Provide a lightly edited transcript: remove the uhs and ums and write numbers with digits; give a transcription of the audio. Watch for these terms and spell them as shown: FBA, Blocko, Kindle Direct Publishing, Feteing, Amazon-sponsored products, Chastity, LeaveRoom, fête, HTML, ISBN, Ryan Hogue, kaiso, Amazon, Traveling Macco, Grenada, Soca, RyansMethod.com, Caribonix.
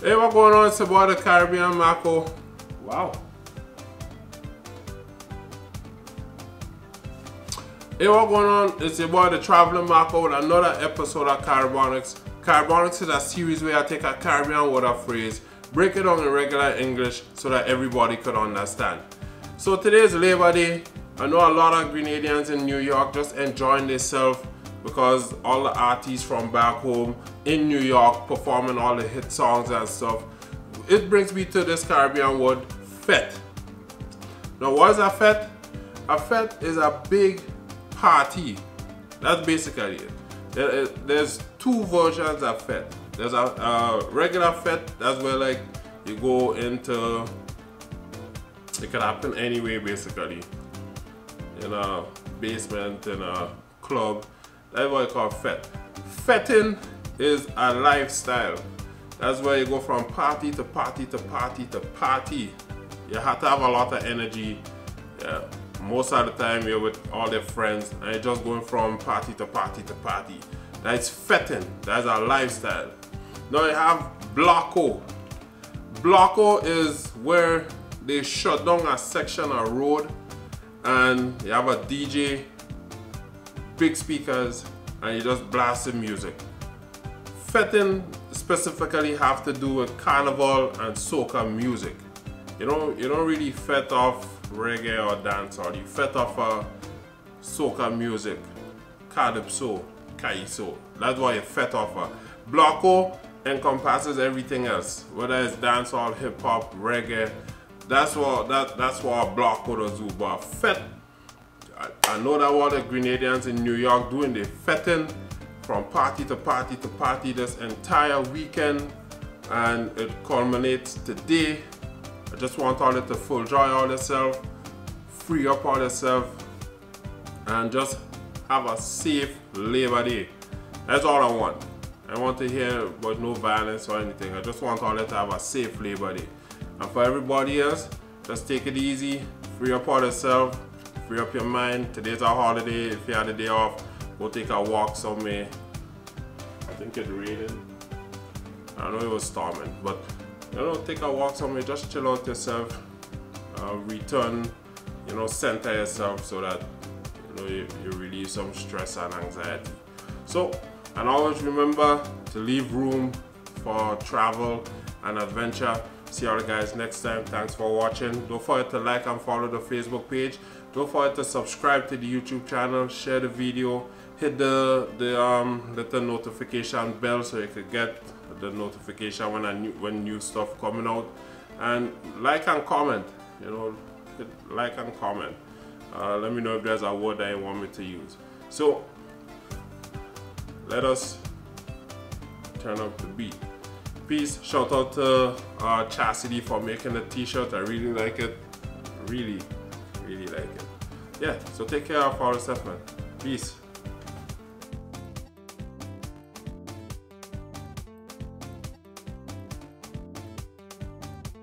Hey, what's going on? It's about the Caribbean Macco. Wow. Hey, what's going on? It's about the Traveling Macco with another episode of Caribonix. Caribonix is a series where I take a Caribbean word or phrase, break it down in regular English so that everybody could understand. So today is Labor Day. I know a lot of Grenadians in New York just enjoying themselves because all the artists from back home in New York performing all the hit songs and stuff. It brings me to this Caribbean word, fête. Now, what is a fête? A fête is a big party. That's basically it. There's two versions of fête. There's a regular fête, that's where like you go into, it can happen anywhere basically, in a basement, in a club. That's what I call fête. Fêting is a lifestyle. That's where you go from party to party to party to party. You have to have a lot of energy. Yeah. Most of the time you're with all your friends and you're just going from party to party to party. That's fêting. That's a lifestyle. Now you have Blocko. Blocko is where they shut down a section of road and you have a DJ, big speakers, and you just blast the music. Fêting specifically have to do with carnival and soca music. You don't really fête off reggae or dance, or you fête off soca music, calypso, kaiso. That's why you fête off. Blocko encompasses everything else, whether it's dancehall, hip hop, reggae. That's what Blocko does do. But fête, I know that what the Grenadians in New York doing, they fêting from party to party to party this entire weekend, and it culminates today. I just want all it to full joy all yourself, free up all yourself, and just have a safe Labor Day. That's all I want. I want to hear about no violence or anything. I just want all it to have a safe Labor Day. And for everybody else, just take it easy, free up all yourself, free up your mind. Today's a holiday. If you had a day off, go take a walk somewhere. I think it rained. I know it was storming, but you know, take a walk somewhere, just chill out yourself, return, you know, center yourself so that, you know, you relieve some stress and anxiety. So, and always remember to leave room for travel and adventure. See all you guys next time. Thanks for watching. Don't forget to like and follow the Facebook page. Don't forget to subscribe to the YouTube channel, share the video, hit the notification bell so you could get the notification when new stuff coming out, and like and comment, you know, like and comment. Let me know if there's a word that you want me to use. So let us turn up the beat. Peace. Shout out to Chastity for making the t-shirt. I really like it, really like it. Yeah, so take care of all yourself, man. Peace.